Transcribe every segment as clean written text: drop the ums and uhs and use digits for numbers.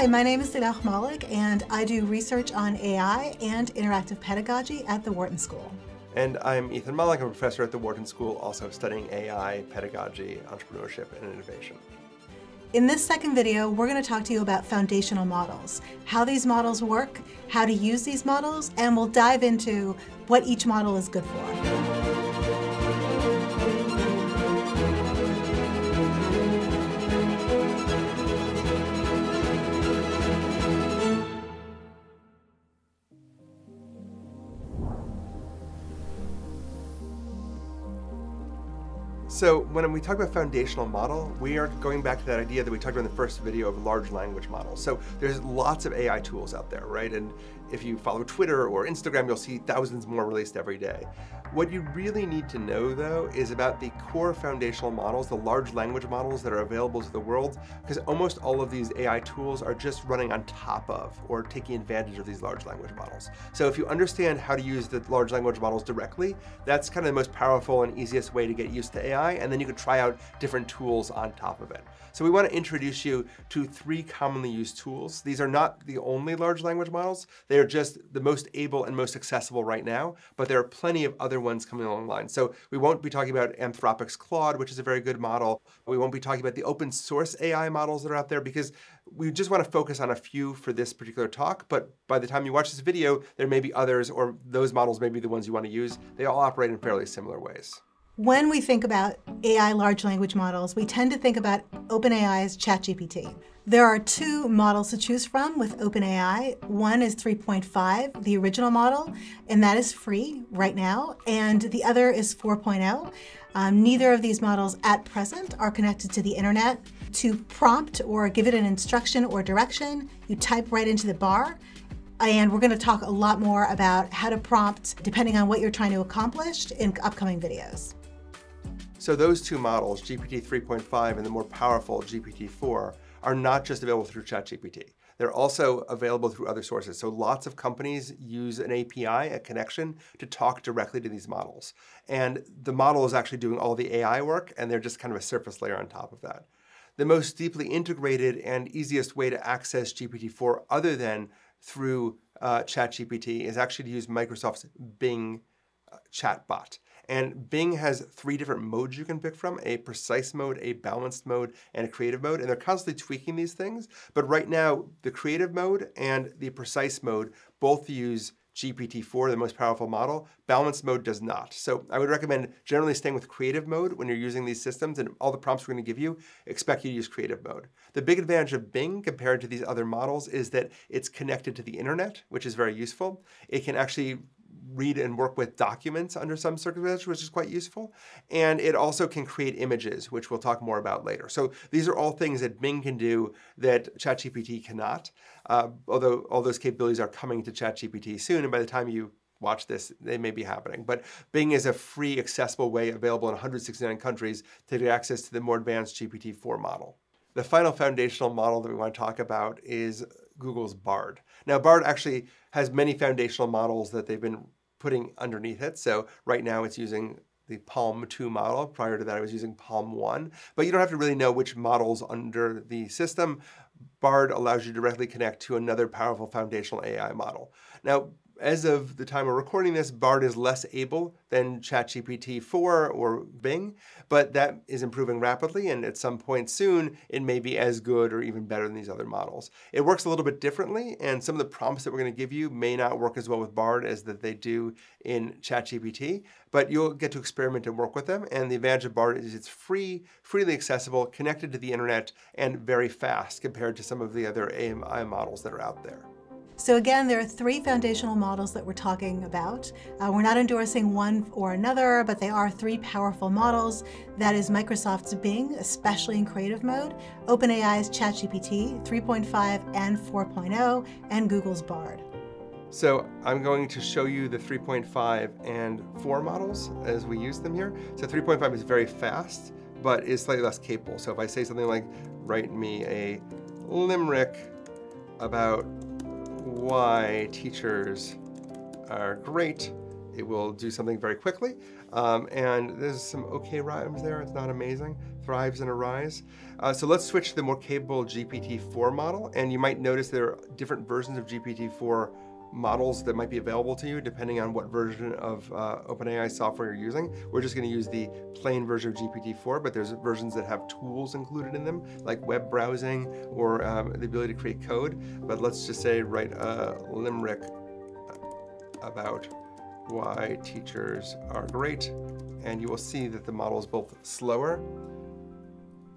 Hi, my name is Lilach Mollick, and I do research on AI and interactive pedagogy at the Wharton School. And I'm Ethan Mollick. I'm a professor at the Wharton School, also studying AI, pedagogy, entrepreneurship, and innovation. In this second video, we're going to talk to you about foundational models, how these models work, how to use these models, and we'll dive into what each model is good for. So when we talk about foundational model, we are going back to that idea that we talked about in the first video of large language models. So there's lots of AI tools out there, right? And if you follow Twitter or Instagram, you'll see thousands more released every day. What you really need to know, though, is about the core foundational models, the large language models that are available to the world, because almost all of these AI tools are just running on top of or taking advantage of these large language models. So if you understand how to use the large language models directly, that's kind of the most powerful and easiest way to get used to AI. And then you could try out different tools on top of it. So we want to introduce you to three commonly used tools. These are not the only large language models. They are just the most able and most accessible right now, but there are plenty of other ones coming along the line. So we won't be talking about Anthropic's Claude, which is a very good model. We won't be talking about the open source AI models that are out there because we just want to focus on a few for this particular talk, but by the time you watch this video, there may be others, or those models may be the ones you want to use. They all operate in fairly similar ways. When we think about AI large language models, we tend to think about OpenAI's ChatGPT. There are two models to choose from with OpenAI. One is 3.5, the original model, and that is free right now. And the other is 4.0. Neither of these models at present are connected to the internet. To prompt or give it an instruction or direction, you type right into the bar. And we're going to talk a lot more about how to prompt depending on what you're trying to accomplish in upcoming videos. So those two models, GPT 3.5 and the more powerful GPT 4, are not just available through ChatGPT. They're also available through other sources. So lots of companies use an API, a connection, to talk directly to these models. And the model is actually doing all the AI work, and they're just kind of a surface layer on top of that. The most deeply integrated and easiest way to access GPT-4 other than through ChatGPT is actually to use Microsoft's Bing chatbot. And Bing has three different modes you can pick from, a precise mode, a balanced mode, and a creative mode. And they're constantly tweaking these things. But right now, the creative mode and the precise mode both use GPT-4, the most powerful model. Balanced mode does not. So I would recommend generally staying with creative mode when you're using these systems, and all the prompts we're going to give you expect you to use creative mode. The big advantage of Bing compared to these other models is that it's connected to the internet, which is very useful. It can actually read and work with documents under some circumstances, which is quite useful. And it also can create images, which we'll talk more about later. So these are all things that Bing can do that ChatGPT cannot, although all those capabilities are coming to ChatGPT soon. And by the time you watch this, they may be happening. But Bing is a free, accessible way available in 169 countries to get access to the more advanced GPT-4 model. The final foundational model that we want to talk about is Google's BARD. Now, BARD actually has many foundational models that they've been putting underneath it. So right now it's using the Palm 2 model. Prior to that, I was using Palm 1. But you don't have to really know which models under the system. BARD allows you to directly connect to another powerful foundational AI model. Now, as of the time we're recording this, BARD is less able than ChatGPT 4 or Bing, but that is improving rapidly, and at some point soon, it may be as good or even better than these other models. It works a little bit differently, and some of the prompts that we're going to give you may not work as well with BARD as that they do in ChatGPT, but you'll get to experiment and work with them, and the advantage of BARD is it's free, freely accessible, connected to the internet, and very fast compared to some of the other AI models that are out there. So again, there are three foundational models that we're talking about. We're not endorsing one or another, but they are three powerful models. That is Microsoft's Bing, especially in creative mode, OpenAI's ChatGPT 3.5 and 4.0, and Google's BARD. So I'm going to show you the 3.5 and 4 models as we use them here. So 3.5 is very fast, but is slightly less capable. So if I say something like, write me a limerick about why teachers are great, it will do something very quickly. And there's some okay rhymes there. It's not amazing. thrives and arise. So let's switch to the more capable GPT-4 model, and you might notice there are different versions of GPT-4 models that might be available to you depending on what version of OpenAI software you're using. We're just going to use the plain version of GPT-4, but there's versions that have tools included in them, like web browsing or the ability to create code. But let's just say write a limerick about why teachers are great, and you will see that the model is both slower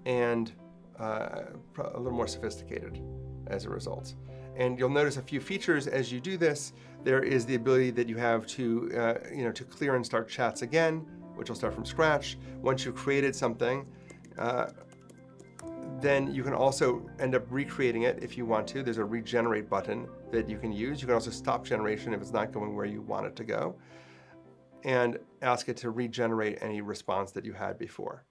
and a little more sophisticated as a result. And you'll notice a few features as you do this. There is the ability that you have to, to clear and start chats again, which will start from scratch. Once you've created something, then you can also end up recreating it if you want to. There's a regenerate button that you can use. You can also stop generation if it's not going where you want it to go, and ask it to regenerate any response that you had before.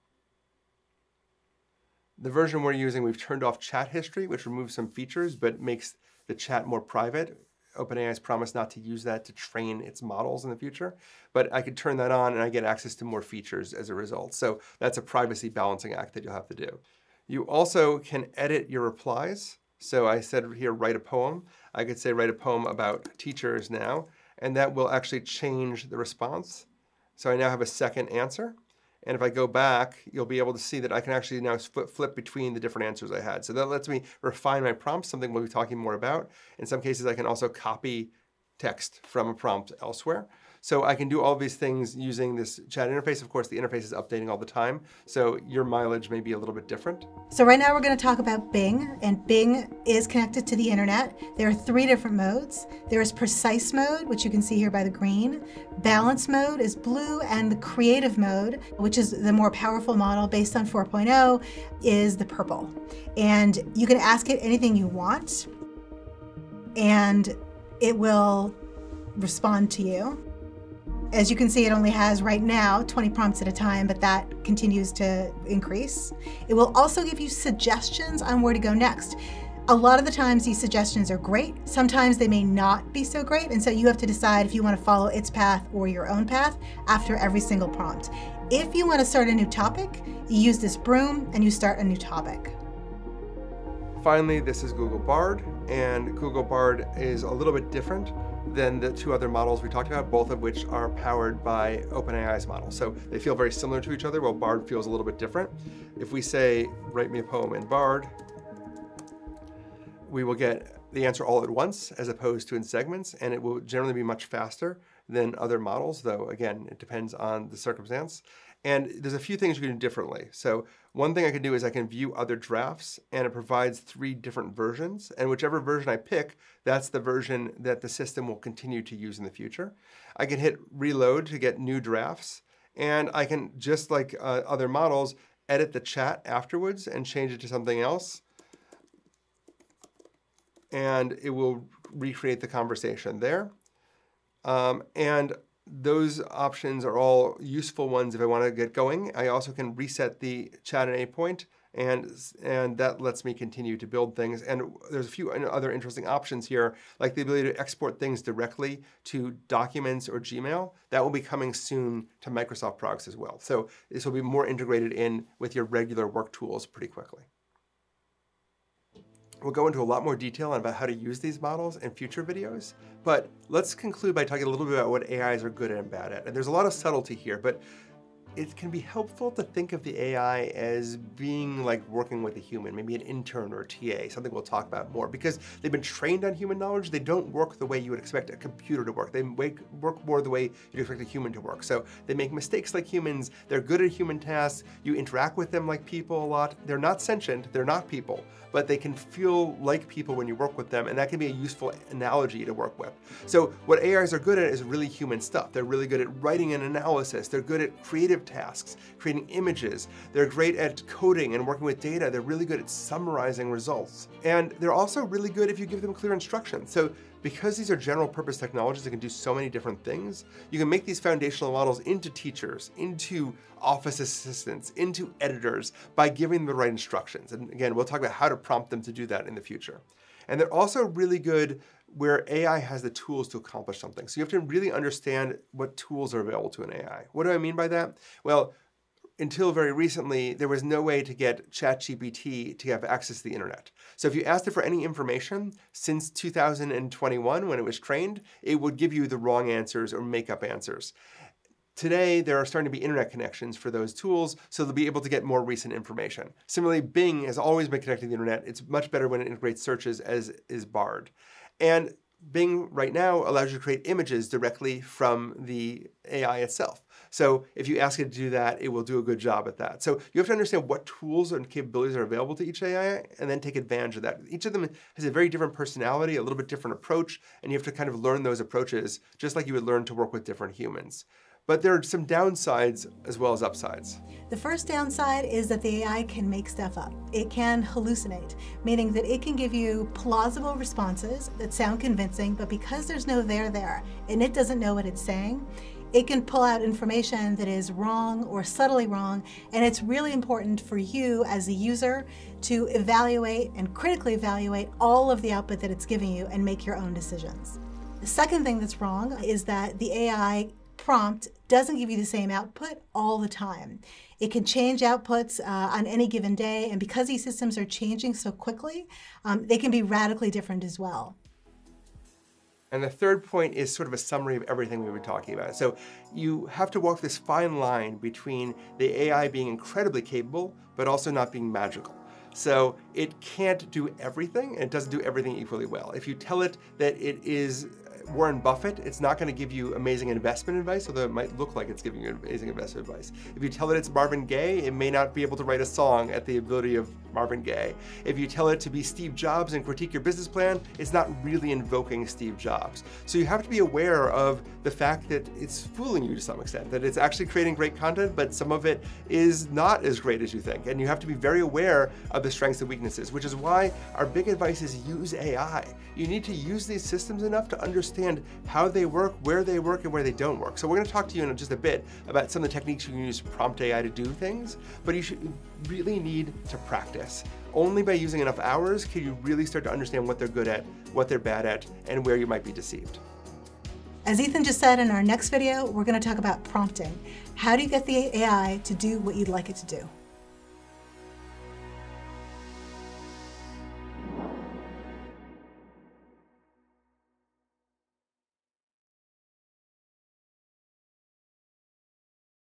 The version we're using, we've turned off chat history, which removes some features, but makes the chat more private. OpenAI has promised not to use that to train its models in the future, but I could turn that on and I get access to more features as a result. So that's a privacy balancing act that you'll have to do. You also can edit your replies. So I said here, write a poem. I could say, write a poem about teachers now, and that will actually change the response. So I now have a second answer. And if I go back, you'll be able to see that I can actually now flip between the different answers I had. So that lets me refine my prompts, something we'll be talking more about. In some cases, I can also copy text from a prompt elsewhere. So I can do all these things using this chat interface. Of course, the interface is updating all the time, so your mileage may be a little bit different. So right now we're going to talk about Bing, and Bing is connected to the internet. There are three different modes. There is precise mode, which you can see here by the green. Balance mode is blue, and the creative mode, which is the more powerful model based on 4.0, is the purple. And you can ask it anything you want, and it will respond to you. As you can see, it only has right now 20 prompts at a time, but that continues to increase. It will also give you suggestions on where to go next. A lot of the times these suggestions are great. Sometimes they may not be so great, and so you have to decide if you want to follow its path or your own path after every single prompt. If you want to start a new topic, you use this broom and you start a new topic. Finally, this is Google Bard, and Google Bard is a little bit different than the two other models we talked about, both of which are powered by OpenAI's model. So they feel very similar to each other, while Bard feels a little bit different. If we say, write me a poem in Bard, we will get the answer all at once as opposed to in segments, and it will generally be much faster than other models, though again, it depends on the circumstance. And there's a few things you can do differently. So one thing I can do is I can view other drafts, and it provides three different versions. And whichever version I pick, that's the version that the system will continue to use in the future. I can hit reload to get new drafts. And I can, just like other models, edit the chat afterwards and change it to something else. And it will recreate the conversation there. And those options are all useful ones if I want to get going. I also can reset the chat at any point, and that lets me continue to build things. And there's a few other interesting options here, like the ability to export things directly to documents or Gmail. That will be coming soon to Microsoft products as well. So this will be more integrated in with your regular work tools pretty quickly. We'll go into a lot more detail about how to use these models in future videos, but let's conclude by talking a little bit about what AIs are good and bad at. And there's a lot of subtlety here, but it can be helpful to think of the AI as being like working with a human, maybe an intern or a TA, something we'll talk about more, because they've been trained on human knowledge. They don't work the way you would expect a computer to work. They work more the way you'd expect a human to work. So they make mistakes like humans. They're good at human tasks. You interact with them like people a lot. They're not sentient, they're not people, but they can feel like people when you work with them, and that can be a useful analogy to work with. So what AIs are good at is really human stuff. They're really good at writing and analysis. They're good at creative tasks, creating images. They're great at coding and working with data. They're really good at summarizing results. And they're also really good if you give them clear instructions. So because these are general purpose technologies that can do so many different things, you can make these foundational models into teachers, into office assistants, into editors by giving them the right instructions. And again, we'll talk about how to prompt them to do that in the future. And they're also really good where AI has the tools to accomplish something. So you have to really understand what tools are available to an AI. What do I mean by that? Well, until very recently, there was no way to get ChatGPT to have access to the internet. So if you asked it for any information since 2021, when it was trained, it would give you the wrong answers or make up answers. Today, there are starting to be internet connections for those tools, so they'll be able to get more recent information. Similarly, Bing has always been connected to the internet. It's much better when it integrates searches, as is BARD. And Bing right now allows you to create images directly from the AI itself. So if you ask it to do that, it will do a good job at that. So you have to understand what tools and capabilities are available to each AI and then take advantage of that. Each of them has a very different personality, a little bit different approach, and you have to kind of learn those approaches just like you would learn to work with different humans. But there are some downsides as well as upsides. The first downside is that the AI can make stuff up. It can hallucinate, meaning that it can give you plausible responses that sound convincing, but because there's no there there, and it doesn't know what it's saying, it can pull out information that is wrong or subtly wrong, and it's really important for you as a user to evaluate and critically evaluate all of the output that it's giving you and make your own decisions. The second thing that's wrong is that the AI prompt doesn't give you the same output all the time. It can change outputs on any given day, and because these systems are changing so quickly, they can be radically different as well. And the third point is sort of a summary of everything we were talking about. So you have to walk this fine line between the AI being incredibly capable, but also not being magical. So it can't do everything, and it doesn't do everything equally well. If you tell it that it is Warren Buffett, it's not going to give you amazing investment advice, although it might look like it's giving you amazing investment advice. If you tell it it's Marvin Gaye, it may not be able to write a song at the ability of Marvin Gaye. If you tell it to be Steve Jobs and critique your business plan, it's not really invoking Steve Jobs. So you have to be aware of the fact that it's fooling you to some extent, that it's actually creating great content, but some of it is not as great as you think. And you have to be very aware of the strengths and weaknesses, which is why our big advice is use AI. You need to use these systems enough to understand how they work, and where they don't work. So we're going to talk to you in just a bit about some of the techniques you can use to prompt AI to do things, but you should really need to practice. Only by using enough hours can you really start to understand what they're good at, what they're bad at, and where you might be deceived. As Ethan just said, in our next video, we're going to talk about prompting. How do you get the AI to do what you'd like it to do?